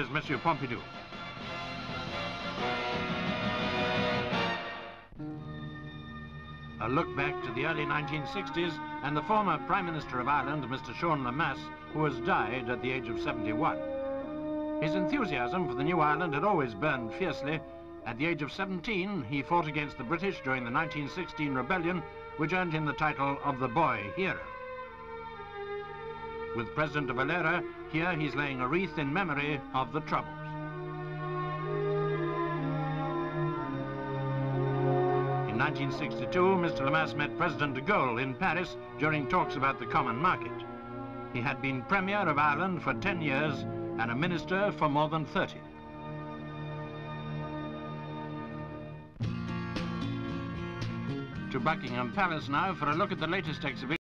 This is Monsieur Pompidou. A look back to the early 1960s and the former Prime Minister of Ireland, Mr. Sean Lemass, who has died at the age of 71. His enthusiasm for the new Ireland had always burned fiercely. At the age of 17, he fought against the British during the 1916 rebellion, which earned him the title of the Boy Hero. With President de Valera, here he's laying a wreath in memory of the Troubles. In 1962, Mr. Lemass met President de Gaulle in Paris during talks about the common market. He had been Premier of Ireland for 10 years and a minister for more than 30. To Buckingham Palace now for a look at the latest exhibition.